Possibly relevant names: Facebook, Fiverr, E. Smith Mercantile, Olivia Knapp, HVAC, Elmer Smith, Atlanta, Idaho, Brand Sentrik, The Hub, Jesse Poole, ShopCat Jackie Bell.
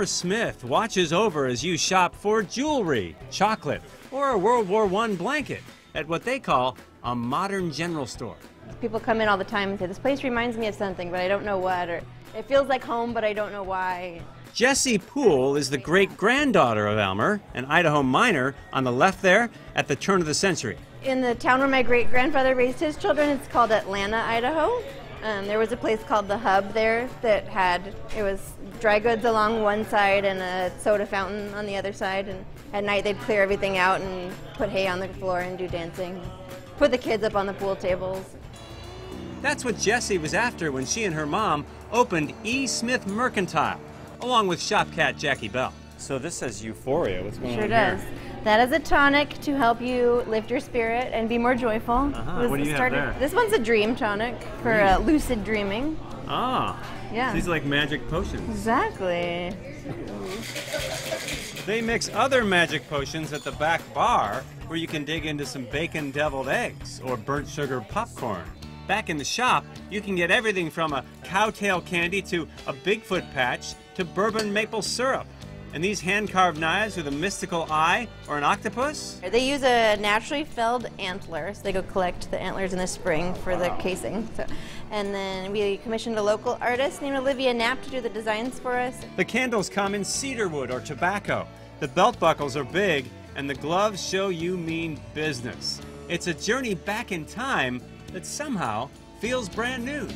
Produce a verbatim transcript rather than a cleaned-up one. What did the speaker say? Elmer Smith watches over as you shop for jewelry, chocolate, or a World War One blanket at what they call a modern general store. People come in all the time and say, this place reminds me of something, but I don't know what, or it feels like home, but I don't know why. Jesse Poole is the great-granddaughter of Elmer, an Idaho miner on the left there at the turn of the century. In the town where my great-grandfather raised his children, it's called Atlanta, Idaho. Um, there was a place called The Hub there that had, it was dry goods along one side and a soda fountain on the other side, and at night they'd clear everything out and put hay on the floor and do dancing, put the kids up on the pool tables. That's what Jesse was after when she and her mom opened E. Smith Mercantile, along with ShopCat Jackie Bell. So this says euphoria. What's going on here? Sure does. That is a tonic to help you lift your spirit and be more joyful. Uh-huh. What do you have there? This one's a dream tonic for uh, lucid dreaming. Ah. Yeah. So these are like magic potions. Exactly. They mix other magic potions at the back bar where you can dig into some bacon deviled eggs or burnt sugar popcorn. Back in the shop, you can get everything from a cowtail candy to a Bigfoot patch to bourbon maple syrup. And these hand-carved knives with a mystical eye or an octopus? They use a naturally felled antler, so they go collect the antlers in the spring for wow. the casing. So, and then we commissioned a local artist named Olivia Knapp to do the designs for us. The candles come in cedar wood or tobacco. The belt buckles are big, and the gloves show you mean business. It's a journey back in time that somehow feels brand new.